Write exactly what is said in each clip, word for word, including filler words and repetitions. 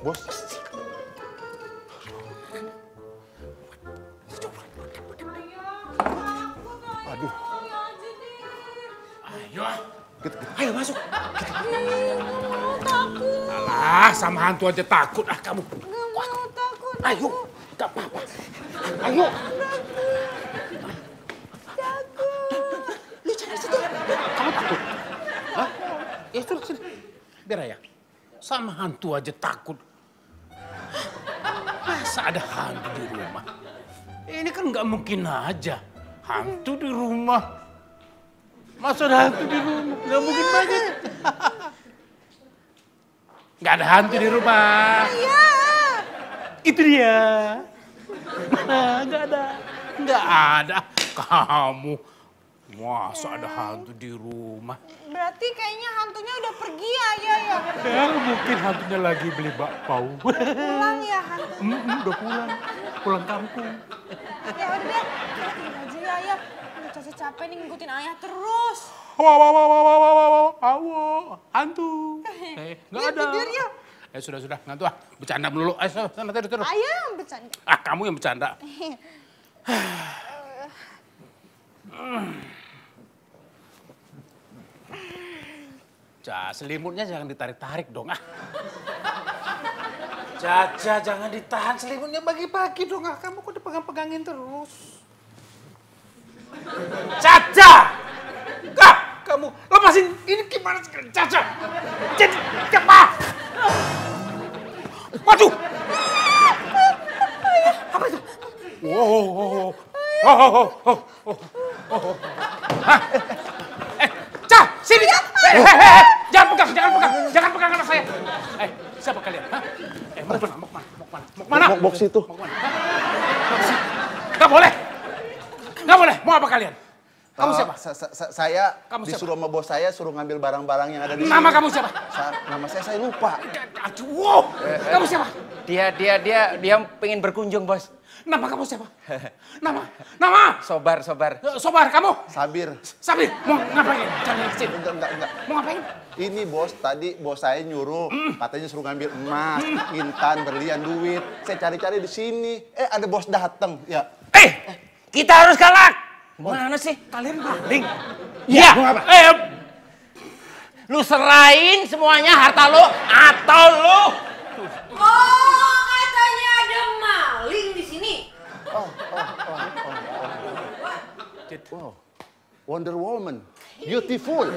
Bos. Aduh. Ayo. Ayo masuk. Alah, sama hantu aja takut ah kamu. Ayo, nggak apa-apa. Ayo. Ya sudah, sudah. Biar ya. Sama hantu aja takut. Masa ada hantu di rumah? Ini kan nggak mungkin aja. Hantu di rumah. Masa ada hantu di rumah? Nggak mungkin banget. Nggak ada hantu di rumah. Iya. Itu dia. Mana? Nggak ada. Nggak ada. Kamu. Masa ada hantu di rumah? Berarti kayaknya hantunya udah pergi aja ya? Ya mungkin hantunya lagi beli bakpao. Udah pulang ya hantu? Hmm, udah pulang. Pulang kampung. Ya udah, ngikutin aja ya ayah. Udah capek-capek nih ngikutin ayah terus. Wah, wah, wah, wah, wah, wah, wah, wah, wah, wah, hantu. Eh, nggak ada. Tidur ya? Eh, sudah, sudah. Ngantuk ah, bercanda melulu. Eh, sana, tidur, tidur. Ayah bercanda. Ah, kamu yang bercanda. Caca, selimutnya jangan ditarik-tarik dong, ah. Caca, jangan ditahan selimutnya pagi-pagi dong, ah. Kamu kok dipegang-pegangin terus. Caca! Kak, kamu lepasin. Ini gimana sih, Caca? Jadi, apa? Waduh! Apa itu? Wow, oh, oh, oh, oh, oh, oh, oh. Hah? Eh, Caca, sini! Eh, eh, eh, jangan pegang, jangan pegang, jangan pegang anak saya. Eh, siapa kalian? Hah? Eh, mau kemana? Mau kemana? Mau kemana? Mau kemana? Mau box itu. Mau kemana? Nggak boleh. Nggak boleh. Mau apa kalian? Kamu siapa? Saya disuruh sama bos saya, suruh ngambil barang-barang yang ada di sini. Nama kamu siapa? Nama saya, saya lupa. Aduh, kamu siapa? Dia, dia, dia, dia pengen berkunjung, bos. Nama kamu siapa? Nama? Nama? Sobar, Sobar. Sobar, kamu? Sabir. Sabir, mau ngapain? Jangan kesini. Enggak, enggak, enggak. Mau ngapain? Ini bos, tadi bos saya nyuruh. Mm. Katanya suruh ngambil emas, mm. intan, berlian, duit. Saya cari-cari di sini. Eh, ada bos dateng. Ya. Eh, kita harus galak. Mana sih? Kalian maling. Iya. Ya. Eh, lu serain semuanya harta lu atau lu. Oh, katanya ada maling di sini. Oh, oh, oh, oh, oh. Wow. Wonder Woman, beautiful.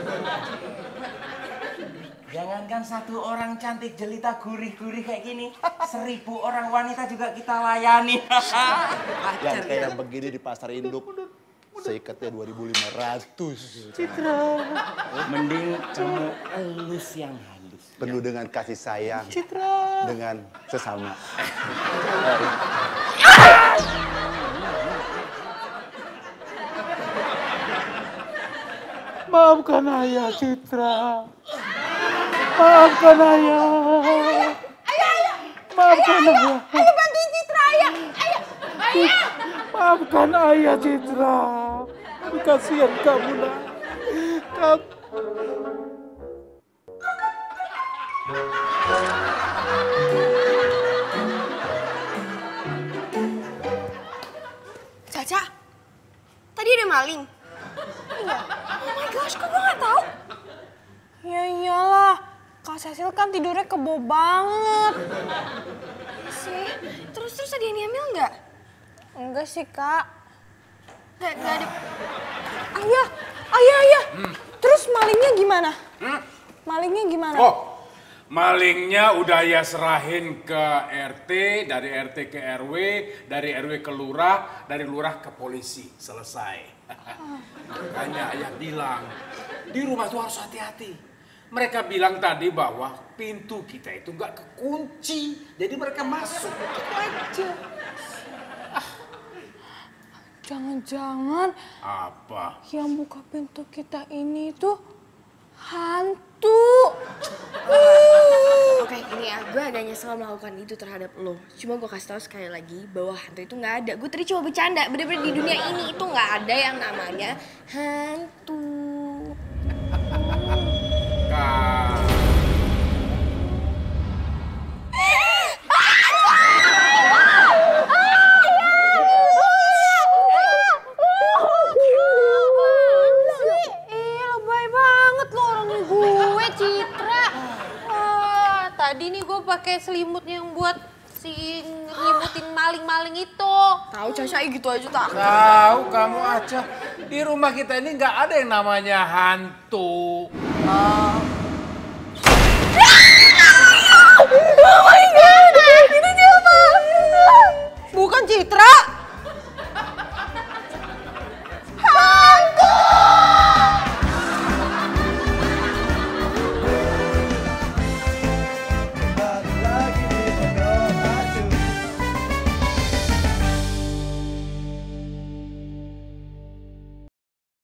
Jangankan satu orang cantik jelita gurih-gurih kayak gini, seribu orang wanita juga kita layani. Yang kayak begini di pasar induk, seikatnya dua ribu lima ratus. Citra. Mending kamu elus yang halus. Penuh dengan kasih sayang. Citra. Dengan sesama. Maafkan ayah, Citra. Maafkan ayah. Ayah, ayah, ayah. Maafkan ayah. Ayah, ayah. Ayo bantuin Citra, ayah. Ayah, ayah. Maafkan ayah, Citra. Kasihan kamu, nak. Kamu. Caca, tadi ada maling. Iya. Oh my gosh, kok gue gak tau? Ya iyalah, Kak Cecil kan tidurnya kebo banget. Sih, terus-terus ada yang diambil nggak? Enggak sih, Kak. Nggak, nggak ada. Ayah, ayah, ayah. Hmm. Terus malingnya gimana? Hmm? Malingnya gimana? Oh, malingnya udah ya serahin ke R T, dari R T ke R W, dari R W ke lurah, dari lurah ke polisi. Selesai. Makanya ayah bilang, di rumah tuh harus hati-hati. Mereka bilang tadi bahwa pintu kita itu nggak kekunci, jadi mereka masuk. Itu aja. Jangan-jangan apa? Yang buka pintu kita ini tuh hantu. Uh. Oke, ini ya, gue ada nyesel melakukan itu terhadap lo. Cuma gue kasih tau sekali lagi bahwa hantu itu nggak ada. Gue tadi cuma bercanda. Bener-bener di dunia ini itu nggak ada yang namanya hantu. Kak. tadi nih gue pakai selimut yang buat si ngelimutin maling-maling itu. Tahu Caca gitu aja tak? Tahu kamu aja. Di rumah kita ini nggak ada yang namanya hantu. Uh... Oh my God, itu siapa? Bukan Citra.